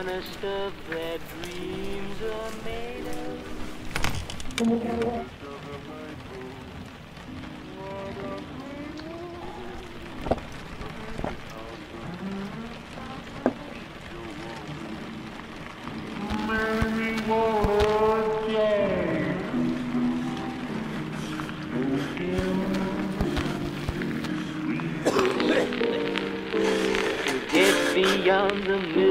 of stuff that dreams are made of. Beyond the